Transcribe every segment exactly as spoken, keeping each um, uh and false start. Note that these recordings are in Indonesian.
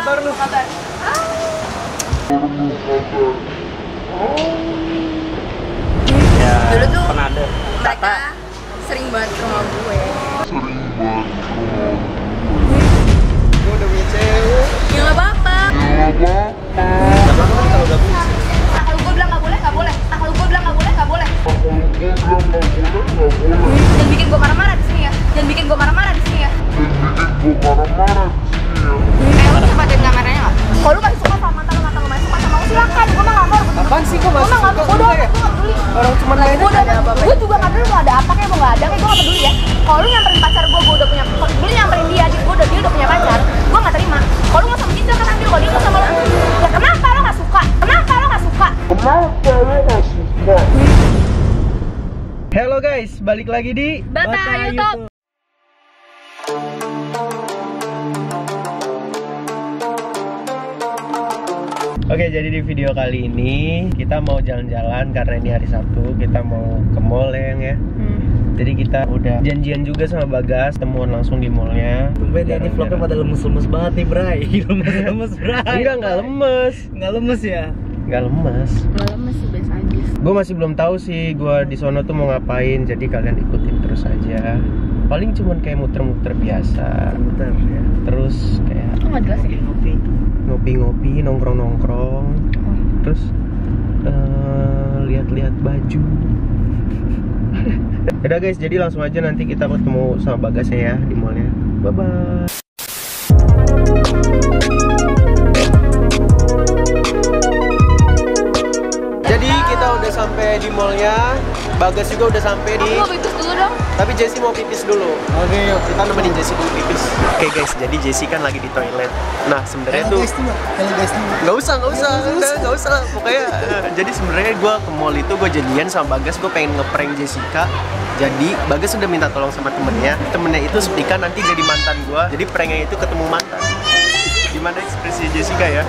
kabar lu? Kabar. Ya, dulu tuh pernah ada. Mereka sering banget ke rumah gue. Sering banget ke rumah gue. Gue udah punya cewek. Ya nggak apa-apa. Nggak apa-apa. Nggak apa-apa kalau udah punya cewek. Ah kalau gue bilang nggak boleh nggak boleh. Ah kalau gue bilang nggak boleh nggak boleh. Ah kalau gue bilang nggak boleh nggak boleh. Jangan bikin gue marah-marah di sini ya. Jangan bikin gue marah-marah di sini ya. Jangan bikin gue marah-marah di sini ya. Eh lu sempat jatuh kameranya nggak? Kalau lu masih suka sama mantan mantan lu masih suka sama lu silakan. Gue mah nggak mau. Apaan sih gue masih suka sama dia? Orang cuma nanya ada apa-apa. Gue juga nggak peduli mau ada apa kayak mau nggak ada kayak gue nggak peduli ya. Kalau lu nyamperin pacar gue, gue udah punya. Gue nyamperin dia, jadi gue udah dia udah punya pacar. Gue nggak terima. Kalau lu nggak sama kita kan ambil kalau dia sama lu. Ya kenapa lu nggak suka? Kenapa lu nggak suka? Kenapa lu nggak suka? Hello guys, balik lagi di Bata Youtube. Oke, jadi di video kali ini kita mau jalan-jalan karena ini hari Sabtu, kita mau ke mall ya, ya. Hmm. Jadi kita udah janjian juga sama Bagas, temuan langsung di mallnya. Beda ini vlognya pada lemes-lemes banget nih, Bray. Lemes-lemes, Bray. Iya, nggak lemes. Nggak lemes ya? Nggak lemes. Nggak lemes sih, biasa aja. Gue masih belum tahu sih, gue di sono tuh mau ngapain. Jadi kalian ikutin terus aja. Paling cuman kayak muter-muter biasa. Muter ya. Terus kayak. Oh, nggak jelas ya. Ngopi-ngopi, nongkrong-nongkrong, oh. Terus uh, lihat-lihat baju. Udah guys, jadi langsung aja nanti kita ketemu sama Bagasnya ya di mallnya. Bye bye. Jadi kita udah sampai di mallnya, Bagas juga udah sampai di. Aku mau pipis dulu dong. Tapi Jessi mau pipis dulu. Oke, yuk. Kita nemenin Jessi dulu pipis. Oke okay guys, jadi Jessi kan lagi di toilet. Nah sebenarnya tuh, nggak usah, nggak usah, nggak usah. Pokoknya, jadi sebenarnya gue ke mall itu gue janjian sama Bagas, gue pengen ngeprank Jessica. Jadi Bagas sudah minta tolong sama temennya. Temennya itu Sepika nanti jadi mantan gue. Jadi pranknya itu ketemu mantan. Gimana ekspresi Jessica ya?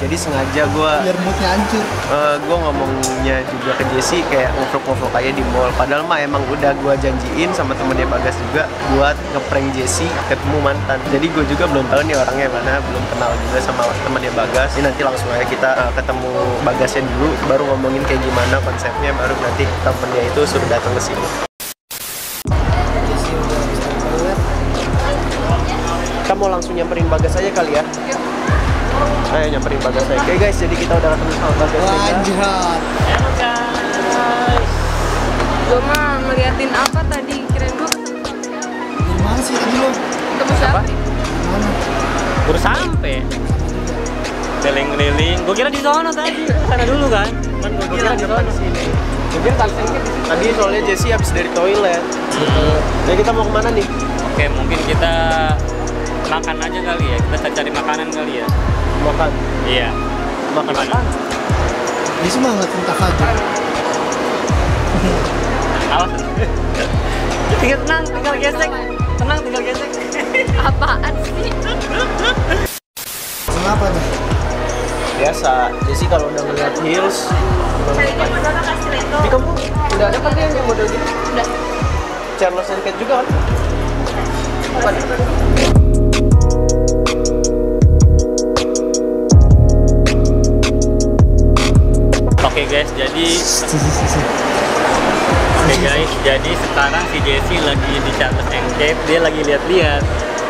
Jadi sengaja gue biar moodnya hancur. Uh, gue ngomongnya juga ke Jessi kayak ngevlog-ngevlog aja di mall. Padahal mah emang udah gue janjiin sama temennya Bagas juga buat ngeprank Jessi ketemu mantan. Jadi gue juga belum tahu nih orangnya mana, belum kenal juga sama temennya Bagas. Ini nanti langsung aja kita uh, ketemu Bagasnya dulu, baru ngomongin kayak gimana konsepnya, baru nanti temennya itu suruh datang ke sini. Kita mau langsung nyamperin Bagas aja kali ya. Ayo nyamperin Bagas saya. Oke guys, jadi kita udah ketemu sama Bagas. Lanjut. Halo guys. Gue mah ngeliatin apa tadi? Kirain gue gimana sih tadi lo? Ketemu siapa? Baru sampai. Keliling-keliling. Gue kira di sana tadi. Sana dulu kan. Kan gue kira di sana sini. Mungkin kalsengnya di sini. Tadi soalnya Jessi habis dari toilet. Betul. Jadi kita mau kemana nih? Oke, mungkin kita makan aja kali ya. Kita cari makanan kali ya. Makan? Iya. Makan apa? Di semangat entah aja. Awas. Tinggal tenang, tinggal gesek. Tenang, tinggal gesek. Apaan sih? Kenapa tuh? Biasa, Jessi kalau udah ngeliat heels. Carinya model apa stiletto? Di kampung udah ada kan yang model gitu? Udah. Charles and Kate juga kan? Bukan. Oke okay guys, jadi Oke okay guys, jadi sekarang si Jessi lagi di Charles and Kate, dia lagi lihat-lihat.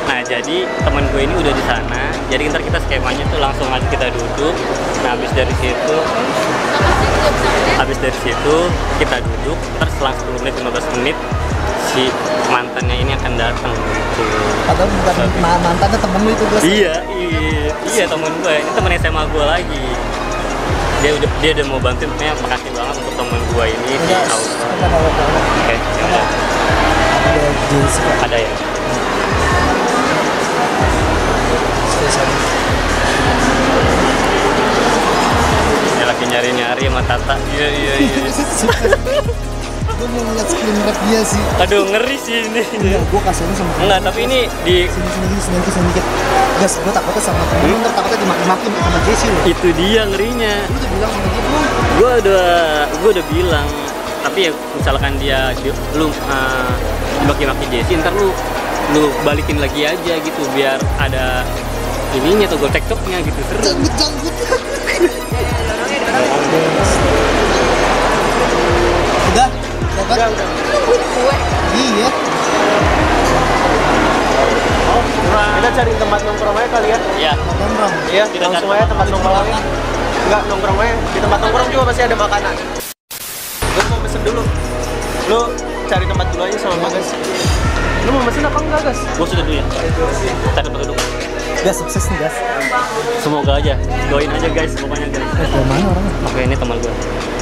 Nah, jadi temen gue ini udah di sana. Jadi ntar kita skemanya tuh langsung aja kita duduk. Nah, habis dari situ Habis dari situ kita duduk, terus selang sepuluh menit, lima belas menit si mantannya ini akan datang gitu. Atau bukan so, mantannya temen lu itu gue. Iya, iya, iya temen gue. Ini temen S M A gue lagi. Dia udah, dia udah mau bantuin, makanya makasih banget untuk temen gua ini. Yes. Tahu. Oke, ada. Ada ya. Dia lagi nyari-nyari sama Tata. Iya iya iya. Gue mau ngeliat screen rap dia sih. Aduh ngeri sih ini. Enggak, gue kasihannya sama kamu. Enggak, tapi ini di sini-sini sedikit. Guys, gue takutnya sama temen, ntar takutnya dimaki-maki sama Jessi loh. Itu dia ngerinya. Lu udah bilang sama dia belum? Gue udah, gue udah bilang. Tapi ya misalkan dia, lu uh, dimaki-maki Jessi, ntar lu, lu balikin lagi aja gitu biar ada ininya tuh gol tektoknya gitu terus. Janggut-janggutnya. Udah, dapat. Iya. Oh, kita cari tempat nongkrong aja kali ya. Iya. Nongkrong. Iya, langsung aja tempat nongkrongnya. Enggak nongkrong aja, di tempat nongkrong juga pasti ada makanan. Gue mau pesen dulu. Lu cari tempat dulu aja sama Bagas. Lu mau mesin apa enggak, Gas? Gua sudah dulu ya. Kita dapat dulu. Gas sukses nih, Gas. Semoga aja. Doain aja, guys. Pokoknya, guys. Dari mana orangnya? Oke, ini teman gua.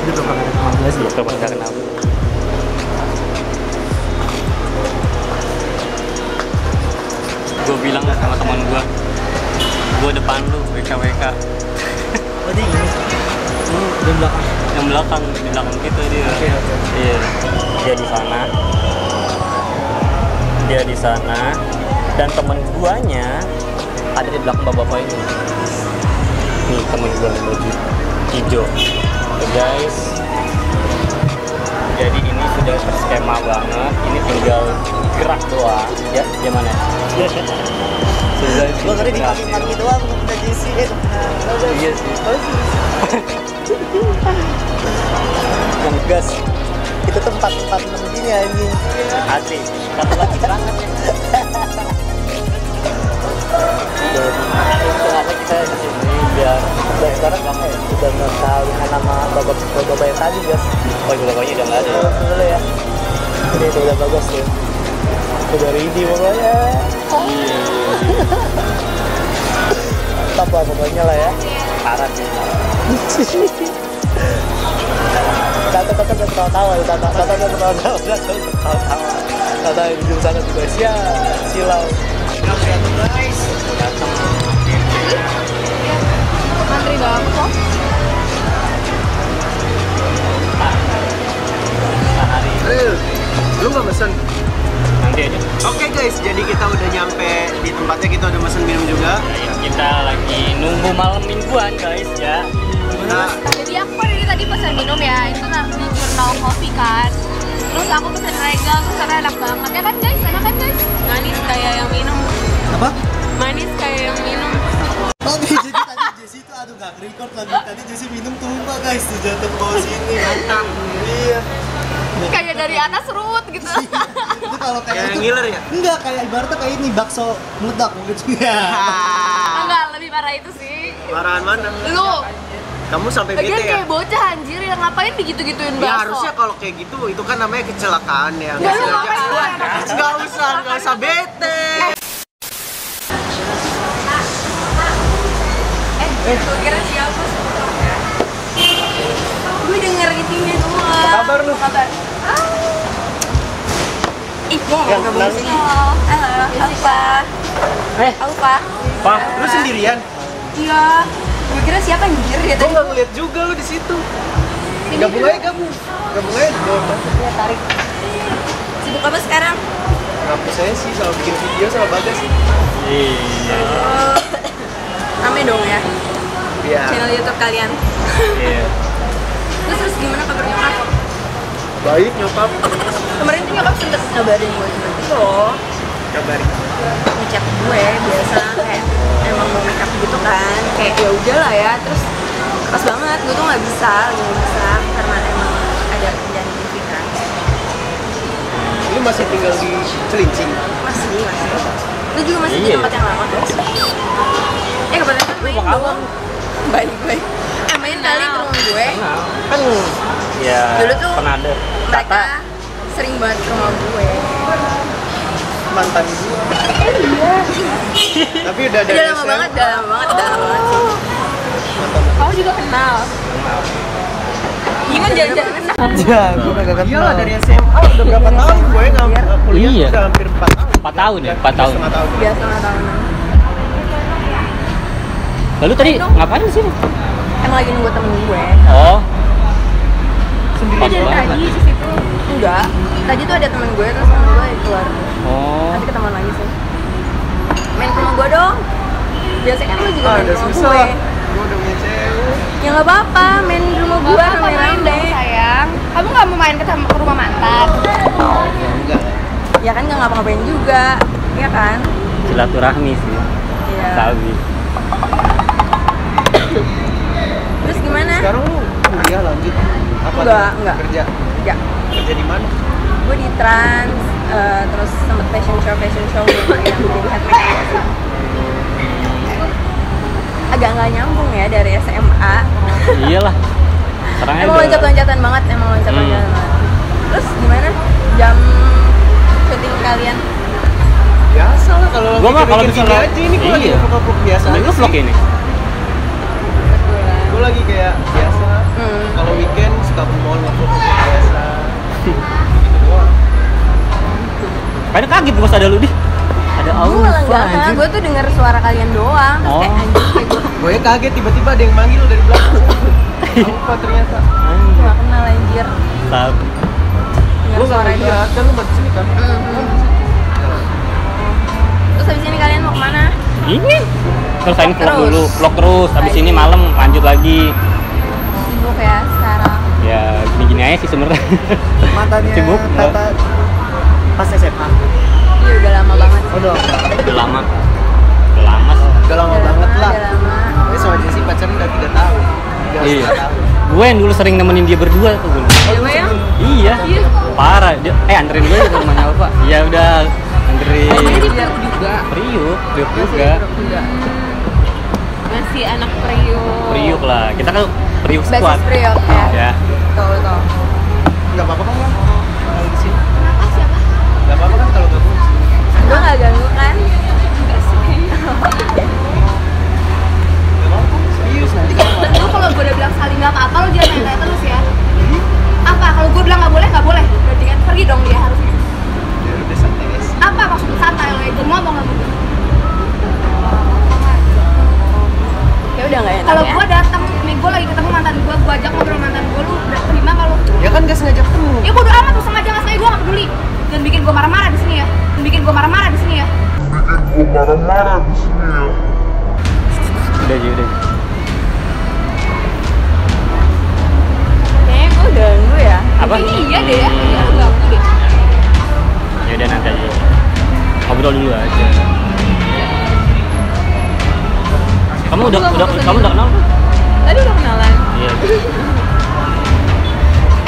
Ini teman teman gua sih. Enggak pernah kenal. Gua bilang sama teman gua. Gua depan lu, W K W K. Oh, dia ini. Lu di belakang. Yang belakang, di belakang kita dia. Oke, oke. Iya. Dia di sana. Dia di sana dan temen guanya ada di belakang bapak-bapak ini. Nih temen gua yang baju hijau. So guys, jadi ini sudah terskema banget. Ini tinggal gerak doang. Ya, gimana? Iya, iya. Sudah. Gua tadi dikasih doang minta diisiin. Iya sih. Gas. Itu tempat-tempat begini anjing. Asik. Satu lagi banget. Jadi kita di sini biar dan sekarang kamu sudah mengetahui nama bapak-bapak yang tadi, Guys. Oh, bapak-bapaknya udah nggak ada. Dulu ya. Ini udah bagus ya. Udah ready pokoknya. Tambah pokoknya lah ya. Parah sih. Tata-tata dan tawa-tawa, tata-tata dan tawa-tawa, tawa-tawa, tata yang di sana juga sia, silau. Selamat guys. Datang. Antri dong, kok? Hari. Lu nggak mesen? Nanti aja. Oke guys, jadi kita udah nyampe di tempatnya, kita udah mesen minum juga. Kita lagi nunggu malam mingguan guys ya. Nah, jadi aku kan ini tadi pesan minum ya, itu di Jurnal Coffee kan. Terus aku pesan regal, terus karena enak banget. Ya kan guys, enak kan guys? Manis kayak yang minum. Apa? Manis kayak yang minum. Oh jadi tadi Jessi tuh aduh gak record lagi. Tadi Jessi minum tumpah guys, tuh jatuh ke bawah sini. Mantap. Iya. Kayak dari atas serut gitu. Itu kalau kayak itu ngiler ya? Enggak, kayak ibaratnya kayak ini, bakso meledak gitu ya. Enggak, lebih parah itu sih. Parahan mana? Lu kamu sampai bete ya? Kayak bocah anjir, yang ngapain digitu-gituin bakso? Ya harusnya kalau kayak gitu, itu kan namanya kecelakaan ya. Gak usah, gak usah bete. Eh, gue kira siapa sih? Gue denger gitunya semua. Apa kabar lu? Ih, gue gak ngomong sih. Halo, Alpha. Eh? Alpha. Alpha, lu sendirian? Iya. Gue kira siapa anjir dia tadi? Gue gak ngeliat juga lo di situ. Gabung aja gabung. Gabung aja. Ya tarik. Sibuk apa sekarang? Ngapain saya sih sama bikin video sama Bagas sih. Iya. Rame dong ya. Iya. Channel YouTube kalian. Iya. Terus terus gimana kabar nyokap? Baik nyokap. Kemarin tuh nyokap sempet ngabarin gue juga. Loh. Ngabarin. Ngecek gue biasa kayak emang mau makeup gitu kan, kayak ya udah lah ya. Terus pas banget gue tuh nggak bisa, nggak bisa karena emang ada kerjaan gitu kan. Lu masih tinggal di Celincing? Masih, masih. Lu juga masih di tempat yang lama? Ya kemarin kan main doang. Baik baik. Eh main kali ke rumah gue. Kan ya. Dulu tuh mereka sering banget ke rumah gue. Mantan gue. Iya. Tapi udah ada. Udah lama banget, udah lama banget, udah lama banget. Kamu juga kenal? Kenal. Gimana jalan-jalan? Iya, gue gak kenal. Iya lah dari S M A udah berapa tahun gue nggak kuliah? Iya. Udah hampir empat tahun. Empat tahun ya? Empat tahun. Iya, setengah tahunan. Lalu tadi ngapain sih? Emang lagi nunggu temen gue. Oh. Sendiri tadi di situ? Enggak. Tadi tuh ada temen gue terus temen gue keluar. Oh. Nanti ketemuan lagi sih. Main ke rumah gue dong. Biasanya kan lu juga main ke rumah gue. Gue udah punya cewek. Ya nggak apa-apa, main di rumah gue main-main deh. Sayang, kamu nggak mau main ke rumah mantan? Enggak. Ya kan nggak ngapa-ngapain juga, ya kan? Silaturahmi sih. Iya. Sabi. enggak, enggak. Kerja? Enggak. Kerja di mana? Gue di trans, uh, terus sempet fashion show, fashion show yang jadi headmaker. Agak nggak nyambung ya dari S M A. Iyalah. Emang loncat-loncatan banget, emang loncat-loncatan hmm. banget. Terus gimana jam syuting kalian? Biasa lah kalau gue mah kalau misalnya aja ini gue lagi vlog-vlog biasa. Ini vlog ini. Gue lagi kayak biasa. Hmm. Kalau weekend suka bermain vlog biasa. Gitu doang. Padahal kaget gue ada lu di. Ada Alfa. Gue enggak, gue tuh denger suara kalian doang. Terus oh. kayak anjing. Gue kaget tiba-tiba ada yang manggil dari belakang. Alfa ternyata. Gue gak kenal anjir. Tahu. Gue gak lihat kan lu baru sini kan. Terus habis ini kalian mau kemana? Ini selesain vlog dulu, vlog terus. Habis ini malam lanjut lagi. Sibuk ya sekarang. Ya gini-gini aja sih sebenarnya. Matanya sibuk pas S M A. Iya udah lama banget. Oh, udah. Udah lama. Udah lama. Udah lama banget lah. Ini sama Jessica pacaran udah tiga tahun. Iya. Gue yang dulu sering nemenin dia berdua tuh gue. Iya. Parah. Eh anterin gue ke rumahnya Alfa. Iya udah. Anterin. Masih anak juga. Priuk, priuk juga. Masih anak priuk. Priuk lah. Kita kan priuk squad. Basis priuk ya. Ya. Tahu tahu. Enggak apa-apa kan ya. Kalau di sini. Siapa? Enggak apa-apa kan kalau gabung. Gue nggak ganggu kan? Enggak sih. Enggak apa-apa. Serius nanti kalau kalau gue udah bilang saling nggak apa-apa lo jangan nanya terus ya. Apa kalau gue bilang nggak boleh nggak boleh? Berarti kan pergi dong dia harusnya. Ya udah santai guys. Apa maksud santai lo? Gue ngomong nggak mungkin. Ya udah nggak ya. Kalau gue datang, nih gue lagi ketemu mantan gue, gue ajak ngobrol mantan gue lu udah terima kalau? Ya kan nggak sengaja tuh. Ya bodo amat, sengaja nggak sengaja gue nggak peduli. Dan bikin gue marah-marah di sini ya. Dan bikin gue marah-marah di sini ya. Bikin gue marah-marah di sini ya. Udah aja, udah. Kayaknya gue ganggu ya. Apa? Kayaknya iya deh ya. Kayaknya gue ganggu deh. Ya udah nanti aja. Ngobrol dulu aja. Kamu udah udah kamu udah kenal? Tadi udah kenalan. Iya.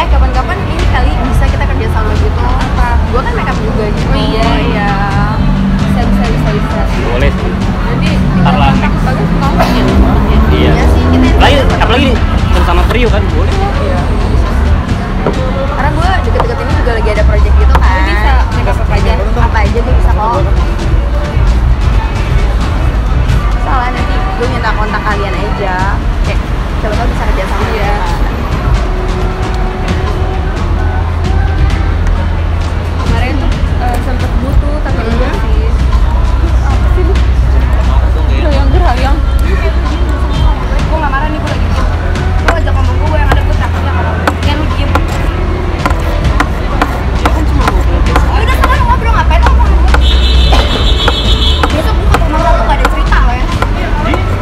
Eh kapan-kapan ini kali bisa kita kerja sama gitu apa? Gua kan makeup juga gitu. Oh iya iya. Bisa bisa bisa bisa. Boleh sih. Nanti kita kontak Bagas mau ngomongin. Iya. Iya sih kita. Lagi apalagi nih sama trio kan boleh. Iya. Karena gua deket-deket ini juga lagi ada project gitu kan. Lu bisa makeup apa aja? Apa aja tuh bisa kok. Salah nanti gue minta kontak kalian aja. Oke. Coba tahu bisa kerja sama ya. Kemarin tuh uh, sempet butuh tapi gue hmm. sih apa sih lu? Yang gerah yang gue gak marah nih, gue lagi diem. Gue ajak ngomong gue yang ada gue takutnya kalau yang lu diem. Dia kan cuma ngobrol biasa. Udah sama lu ngobrol ngapain lu ngomong gue? Besok gue ketemu lu gak ada cerita lo ya.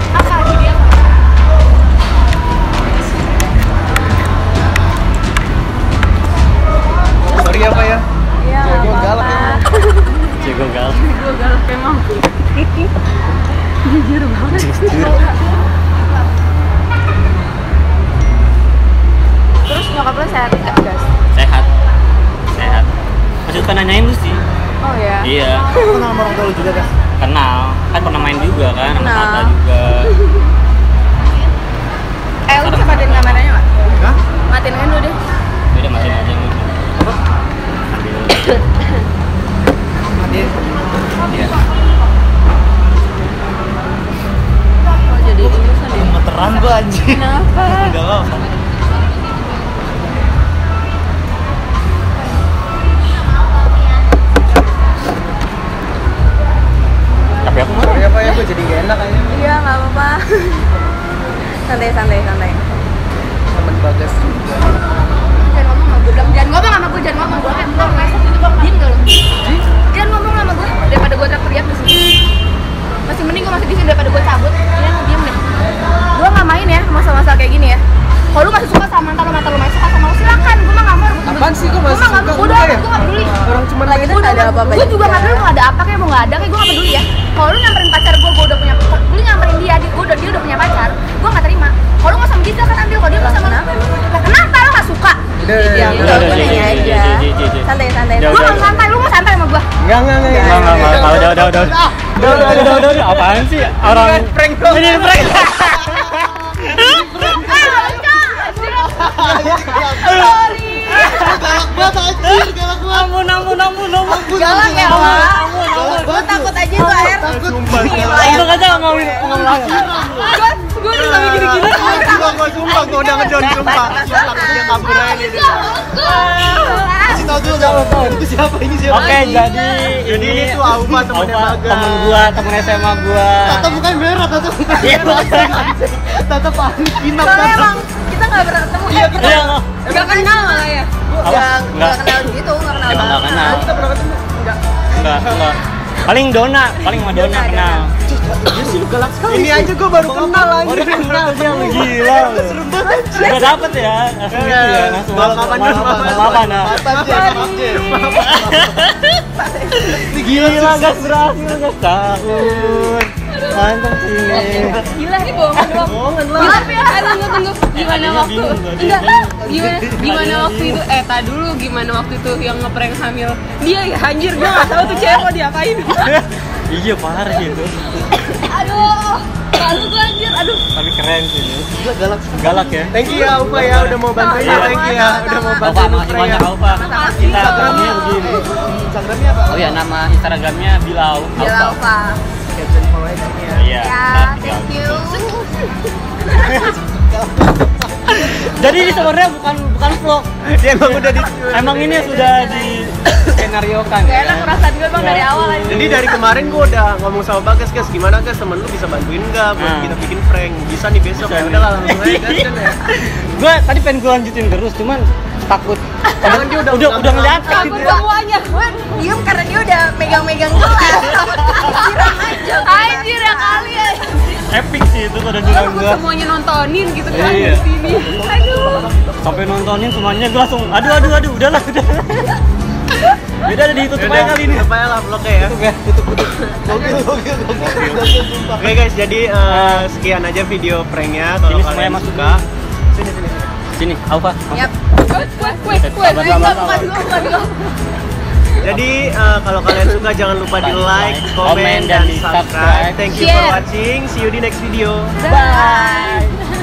Apa lagi dia? Sorry apa ya? Iya, jago galak ya. Jago galak. Jago galak emang. Jujur banget. Jujur. Terus nyokap lo sehat nggak, Gas? Sehat. Sehat. Maksudnya nanyain lu sih. Oh ya. Iya. Kenal sama orang tua lu juga, Gas? Kenal. Kan pernah main juga kan sama Tata juga. Eh, lu bisa matiin kameranya nggak? Hah? Matiin kan lu deh. Udah matiin aja lu. Apa? Matiin. Iya. Oh, jadi ini sendiri meteran gua anjir. Kenapa? Enggak apa-apa. Tapi aku sorry apa ya, gue jadi gak enak aja. Iya gak apa-apa. Santai, santai, santai. Temen Bagas juga. Jangan ngomong sama gue, jangan ngomong sama gue, jangan ngomong. Gue kan ntar masuk gitu, gue diem gak lu? Jangan ngomong sama gue, daripada gue teriak-teriak disini. Masih mending gue masih disini daripada gue cabut. Ini lu diem deh. Gue gak main ya masalah-masalah kayak gini ya. Kalau lu masih suka sama mantan lu, mantan lu masih suka sama lu, silahkan. Gue mah gak mau. Apaan sih gue masih suka sama dia ya? Gue gak peduli. Orang cuma lagi itu gak ada apa-apa. Gue juga gak peduli kalau ada apa kayak mau gak ada kayak gue gak peduli ya. Kalau lu nyamperin pacar gue, gue udah punya pacar. Lu nyamperin dia, gue udah dia udah punya pacar. Gue gak terima. Kalau lu gak sama dia, silahkan ambil. Kalau dia gak sama lu, kenapa lu gak suka? Enggak, enggak, enggak. Enggak, enggak. Udah, udah, udah. Udah, udah, udah, udah, udah. Apaan sih? Orang prank dong. Ini prank. Sorry. Galak banget anjir, galak banget. Ampun, ampun, ampun, ampun. Galak ya, Om. Gua takut aja itu air. Takut. Itu aja mau ngomong lagi. Gua gua udah sampai gini-gini. Gua sumpah, gua udah ngedown sumpah. Gua takutnya kabur aja. Kasih tahu dulu enggak tahu itu siapa ini siapa. Oke, jadi ini itu Alpha temennya Bagas. Temen gua, temen S M A gua. Tata bukan merah, tata bukan. Tata paling kinap. Kita enggak pernah ketemu. Iya, enggak kenal malah ya. Enggak kenal gitu, enggak kenal. Emang enggak kenal. Kita pernah ketemu enggak? Enggak, enggak. Paling Dona, paling sama Dona kenal. Iya sih lu galak sekali. Ini aja gua baru kenal lagi. Baru kenal dia lu gila. Seru banget. Enggak dapet ya. Iya. delapan delapan. delapan delapan. Gila gas berhasil gas tahun. Mantap sih. Gila ini bohongan doang. Gila ya, tunggu tunggu. Gimana waktu? Enggak. Gimana gimana waktu itu? Eh, tak dulu gimana waktu itu yang ngeprank hamil. Dia ya anjir gua enggak tahu tuh cewek mau diapain. Iya parah gitu. Aduh, malu gue anjir, aduh. Tapi keren sih ini. Gila galak, galak ya. Thank you ya Alpha ya udah mau bantuin ya. Thank you ya udah mau bantuin. Makasih banyak Alpha. Instagramnya begini. Instagramnya apa? Oh ya nama Instagramnya Bilau Alpha. Bilau Alpha. Caption follow aja ya. Iya. Thank you. Jadi ini sebenarnya bukan bukan vlog. Dia emang udah di emang ini sudah di skenario kan. Gak enak perasaan gue bang dari awal aja. Jadi dari kemarin gue udah ngomong sama Bagas, guys, gimana guys temen lu bisa bantuin nggak buat kita bikin prank? Bisa nih besok. Udah lah langsung aja guys kan ya. Gue tadi pengen gue lanjutin terus, cuman takut. Karena dia udah udah udah ngeliat semuanya. Gue diem karena dia udah megang-megang gelas. Siram aja. Anjir ya kali ya. Epic sih itu pada dulu gua. Semuanya nontonin gitu kan di sini. Aduh. Sampai nontonin semuanya gua langsung aduh aduh aduh udahlah udah. Beda ada ditutup aja kali ini. Tutup aja lah vlognya ya. Tutup-tutup. Oke guys, jadi sekian aja video pranknya. Kalau kalian suka sini sini sini. Sini, Alpha. Yap. Kuat kuat kuat. Jadi uh, kalau kalian suka jangan lupa di like, komen, dan subscribe. Thank you for watching. See you di next video. Bye. Bye.